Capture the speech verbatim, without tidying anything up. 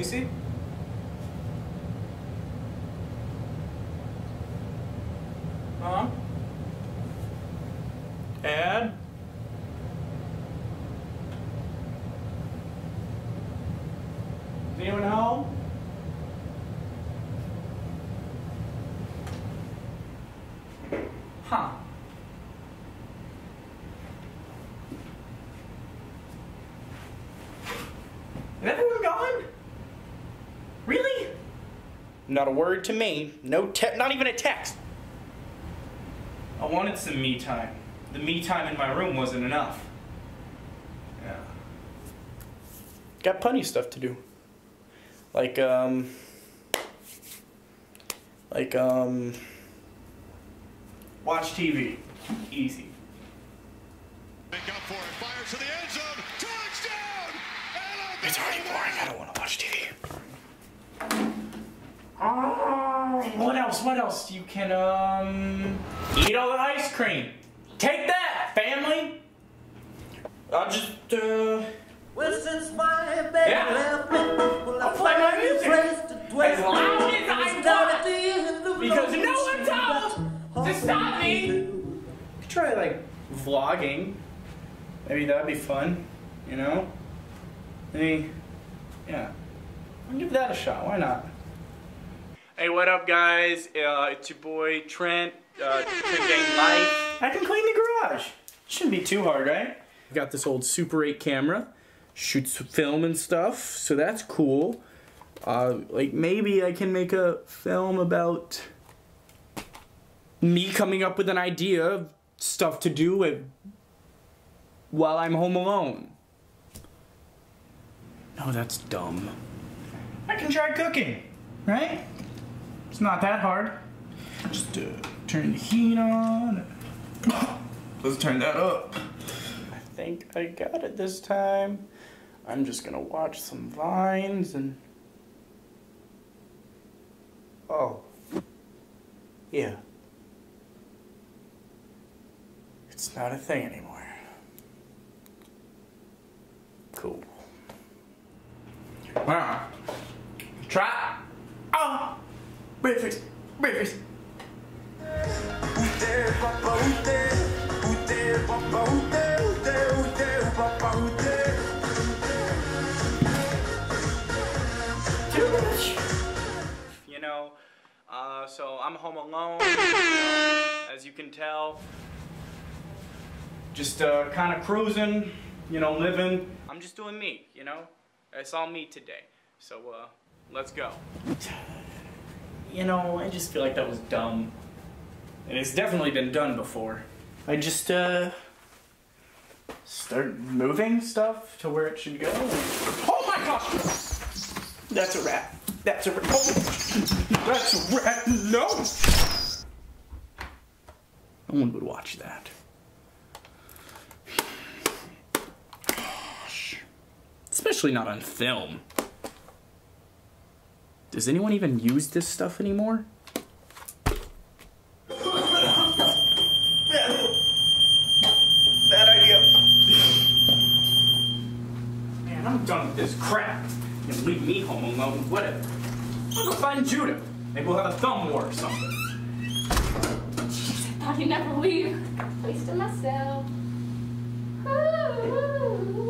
you see? Uh-huh. Add. Is anyone home? Huh. Is everyone gone? Really? Not a word to me. No te- not even a text. I wanted some me time. The me time in my room wasn't enough. Yeah. Got plenty of stuff to do. Like, um... Like, um... watch T V. Easy. Make up for it. Fires to the end zone. Touchdown! It's already boring. I don't want to watch T V. Oh, what else? What else? You can, um... eat all the ice cream. Take that, family! I'll just, uh... Well, since my baby yeah. left me, well, I'll play my music as loud as I want, because no one told to stop me! You could try, like, vlogging. Maybe that'd be fun, you know? Maybe, yeah. I'll give that a shot, why not? Hey, what up, guys? Uh, it's your boy, Trent. Uh, I can clean the garage. Shouldn't be too hard, right? I've got this old Super eight camera, shoots film and stuff, so that's cool. Uh, like maybe I can make a film about me coming up with an idea of stuff to do with while I'm home alone. No, that's dumb. I can try cooking, right? It's not that hard. Just uh, turn the heat on. Let's turn that up. I think I got it this time. I'm just gonna watch some vines and... Oh. Yeah. It's not a thing anymore. Cool. Wow. Try. Oh! Breakfast. Breakfast. You know, uh, so I'm home alone, as you can tell. Just uh, kind of cruising, you know, living. I'm just doing me, you know? It's all me today. So, uh, let's go. You know, I just feel like that was dumb. And it's definitely been done before. I just, uh, start moving stuff to where it should go. Oh my gosh! That's a rat. That's a rat. Oh, that's a rat. No! No one would watch that. Gosh. Especially not on film. Does anyone even use this stuff anymore? Bad idea. Man, I'm done with this crap. You can leave me home alone, whatever. I'll go find Judah. Maybe we'll have a thumb war or something. Jeez, I thought he'd never leave. Wasting myself. Ooh.